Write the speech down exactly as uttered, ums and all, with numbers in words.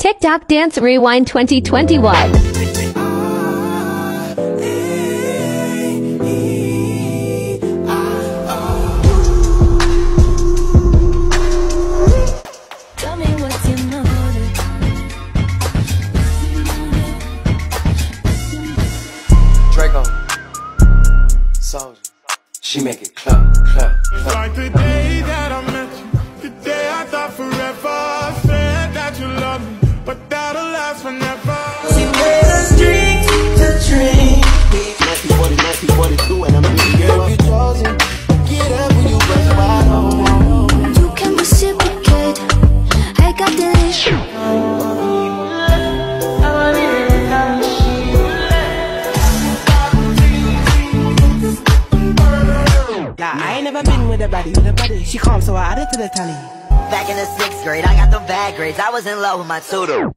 TikTok Dance Rewind twenty twenty-one. She make it clap, clap, clap. Like the day that I met you, the day I thought forever. I said that you love me, but that'll last forever. See, let us drink to drink. Nasty forty, nasty forty-two, and I'm really good. If you're chosen, get up when you run wild. You can reciprocate. I got this. Body, body. She calm, so I added to the tally. Back in the sixth grade, I got the bad grades. I was in love with my tutor.